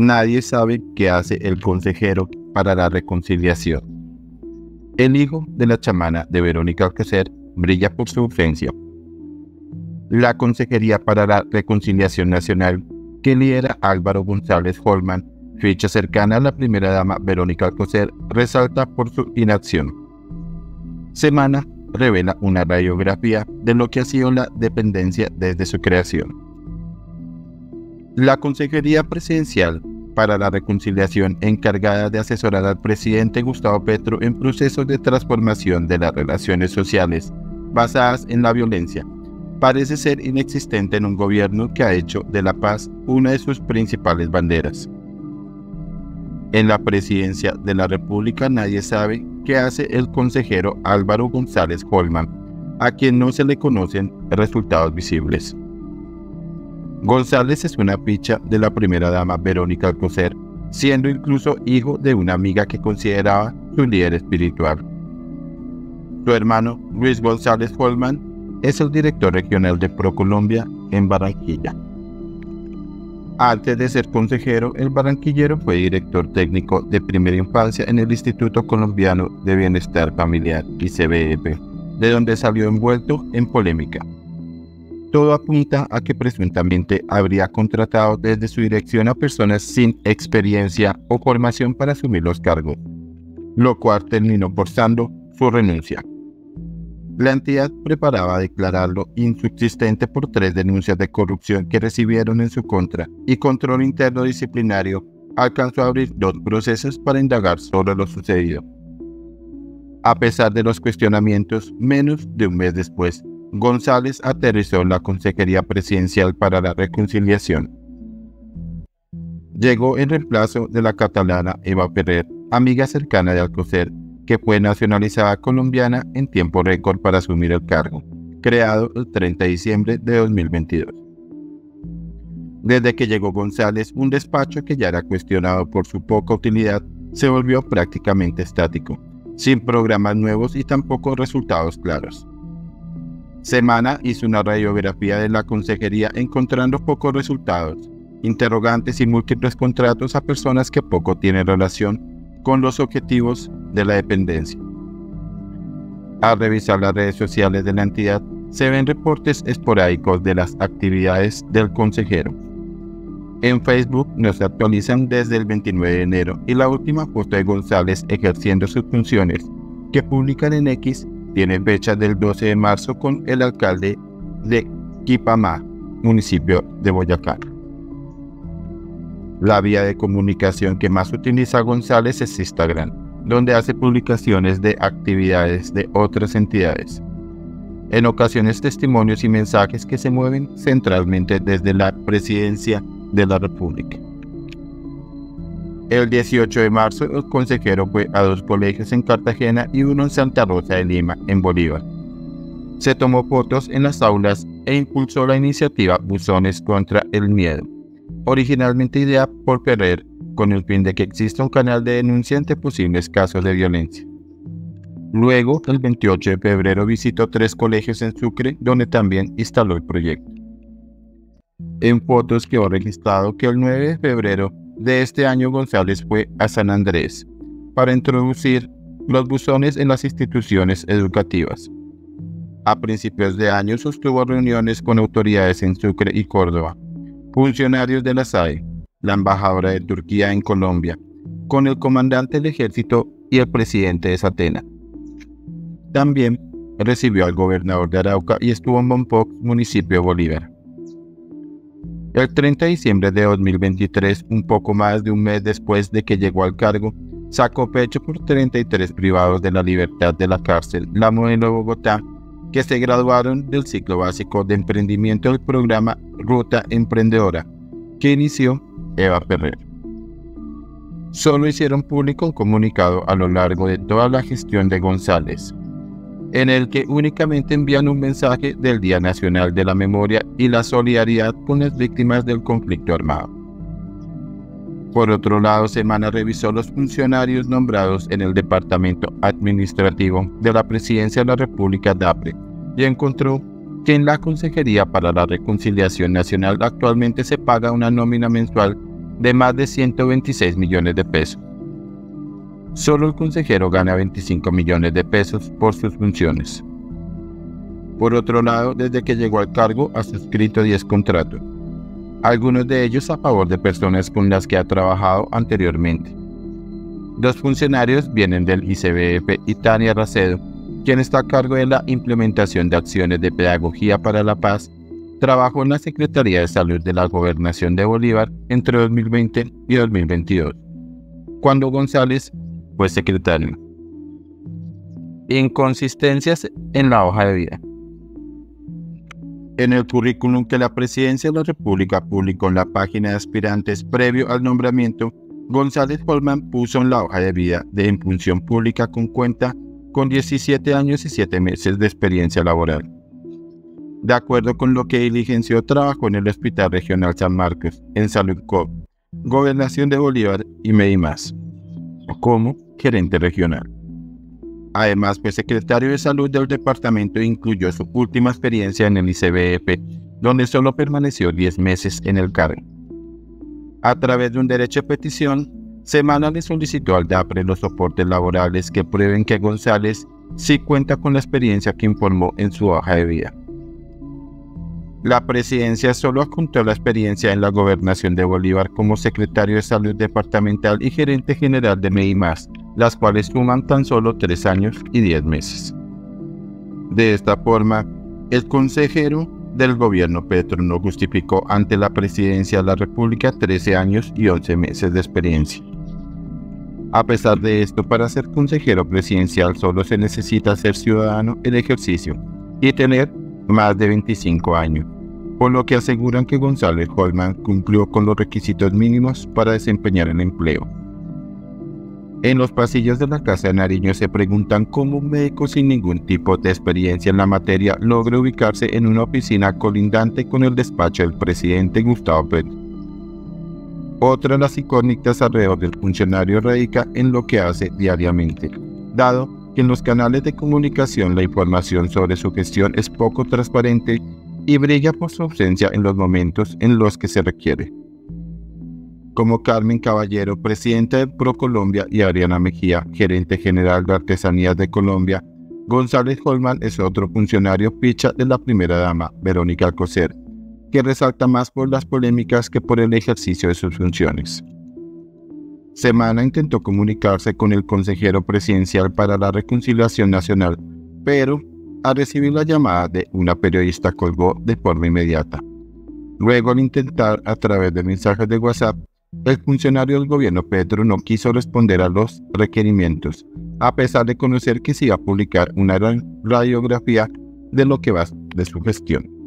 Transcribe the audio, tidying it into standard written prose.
nadie sabe qué hace el consejero para la reconciliación. El hijo de la chamana de Verónica Alcocer brilla por su ausencia. La Consejería para la Reconciliación Nacional, que lidera Álvaro González Holman, ficha cercana a la primera dama Verónica Alcocer, resalta por su inacción. SEMANA revela una radiografía de lo que ha sido la dependencia desde su creación. La Consejería Presidencial para la Reconciliación, encargada de asesorar al presidente Gustavo Petro en procesos de transformación de las relaciones sociales basadas en la violencia, parece ser inexistente en un gobierno que ha hecho de la paz una de sus principales banderas. En la presidencia de la República nadie sabe qué hace el consejero Álvaro González Holman, a quien no se le conocen resultados visibles. González es una ficha de la primera dama Verónica Alcocer, siendo incluso hijo de una amiga que consideraba su líder espiritual. Su hermano Luis González Holman es el director regional de ProColombia en Barranquilla. Antes de ser consejero, el barranquillero fue director técnico de primera infancia en el Instituto Colombiano de Bienestar Familiar, ICBF, de donde salió envuelto en polémica. Todo apunta a que presuntamente habría contratado desde su dirección a personas sin experiencia o formación para asumir los cargos, lo cual terminó forzando su renuncia. La entidad preparaba declararlo insubsistente por 3 denuncias de corrupción que recibieron en su contra, y Control Interno Disciplinario alcanzó a abrir 2 procesos para indagar sobre lo sucedido. A pesar de los cuestionamientos, menos de un mes después, González aterrizó en la Consejería Presidencial para la Reconciliación. Llegó en reemplazo de la catalana Eva Ferrer, amiga cercana de Alcocer, que fue nacionalizada colombiana en tiempo récord para asumir el cargo, creado el 30 de diciembre de 2022. Desde que llegó González, un despacho que ya era cuestionado por su poca utilidad se volvió prácticamente estático, sin programas nuevos y tampoco resultados claros. SEMANA hizo una radiografía de la consejería encontrando pocos resultados, interrogantes y múltiples contratos a personas que poco tienen relación con los objetivos de la dependencia. Al revisar las redes sociales de la entidad, se ven reportes esporádicos de las actividades del consejero. En Facebook no se actualizan desde el 29 de enero y la última foto de González ejerciendo sus funciones, que publican en X, tiene fecha del 12 de marzo con el alcalde de Quipamá, municipio de Boyacá. La vía de comunicación que más utiliza González es Instagram, donde hace publicaciones de actividades de otras entidades, en ocasiones testimonios y mensajes que se mueven centralmente desde la presidencia de la República. El 18 de marzo, el consejero fue a 2 colegios en Cartagena y uno en Santa Rosa de Lima, en Bolívar. Se tomó fotos en las aulas e impulsó la iniciativa Buzones contra el Miedo, originalmente ideada por Ferrer, con el fin de que exista un canal de denuncia ante posibles casos de violencia. Luego, el 28 de febrero visitó 3 colegios en Sucre, donde también instaló el proyecto. En fotos quedó registrado que el 9 de febrero de este año González fue a San Andrés para introducir los buzones en las instituciones educativas. A principios de año sostuvo reuniones con autoridades en Sucre y Córdoba, funcionarios de la SAE, la embajadora de Turquía en Colombia, con el comandante del ejército y el presidente de Satena. También recibió al gobernador de Arauca y estuvo en Bonpoc, municipio de Bolívar. El 30 de diciembre de 2023, un poco más de un mes después de que llegó al cargo, sacó pecho por 33 privados de la libertad de la cárcel La Modelo de Bogotá, que se graduaron del ciclo básico de emprendimiento del programa Ruta Emprendedora, que inició Eva Ferrer. Solo hicieron público un comunicado a lo largo de toda la gestión de González, en el que únicamente envían un mensaje del Día Nacional de la Memoria y la solidaridad con las víctimas del conflicto armado. Por otro lado, SEMANA revisó los funcionarios nombrados en el Departamento Administrativo de la Presidencia de la República DAPRE y encontró que en la Consejería para la Reconciliación Nacional actualmente se paga una nómina mensual de más de 126 millones de pesos. Solo el consejero gana 25 millones de pesos por sus funciones. Por otro lado, desde que llegó al cargo ha suscrito 10 contratos, algunos de ellos a favor de personas con las que ha trabajado anteriormente. Dos funcionarios vienen del ICBF y Tania Racedo, quien está a cargo de la implementación de acciones de pedagogía para la paz, trabajó en la Secretaría de Salud de la Gobernación de Bolívar entre 2020 y 2022. Cuando González fue secretario. Inconsistencias en la hoja de vida. En el currículum que la Presidencia de la República publicó en la página de aspirantes previo al nombramiento, González Holman puso en la hoja de vida de en función pública con cuenta con 17 años y 7 meses de experiencia laboral. De acuerdo con lo que diligenció, trabajó en el Hospital Regional San Marcos, en Saludco, Gobernación de Bolívar y Medimás, como gerente regional. Además fue secretario de Salud del departamento e incluyó su última experiencia en el ICBF, donde solo permaneció 10 meses en el cargo. A través de un derecho de petición, SEMANA le solicitó al DAPRE los soportes laborales que prueben que González sí cuenta con la experiencia que informó en su hoja de vida. La Presidencia solo adjuntó la experiencia en la Gobernación de Bolívar como secretario de Salud Departamental y gerente general de Medimás, las cuales suman tan solo 3 años y 10 meses. De esta forma, el consejero del gobierno Petro no justificó ante la Presidencia de la República 13 años y 11 meses de experiencia. A pesar de esto, para ser consejero presidencial solo se necesita ser ciudadano en ejercicio y tener más de 25 años, por lo que aseguran que González Holman cumplió con los requisitos mínimos para desempeñar el empleo. En los pasillos de la Casa de Nariño se preguntan cómo un médico sin ningún tipo de experiencia en la materia logra ubicarse en una oficina colindante con el despacho del presidente Gustavo Petro. Otra de las incógnitas alrededor del funcionario radica en lo que hace diariamente, dado que en los canales de comunicación la información sobre su gestión es poco transparente y brilla por su ausencia en los momentos en los que se requiere. Como Carmen Caballero, presidenta de ProColombia, y Adriana Mejía, gerente general de Artesanías de Colombia, González Holman es otro funcionario ficha de la primera dama, Verónica Alcocer, que resalta más por las polémicas que por el ejercicio de sus funciones. SEMANA intentó comunicarse con el consejero presidencial para la Reconciliación Nacional, pero al recibir la llamada de una periodista colgó de forma inmediata. Luego, al intentar a través de mensajes de WhatsApp, el funcionario del gobierno Petro no quiso responder a los requerimientos, a pesar de conocer que se iba a publicar una radiografía de lo que va de su gestión.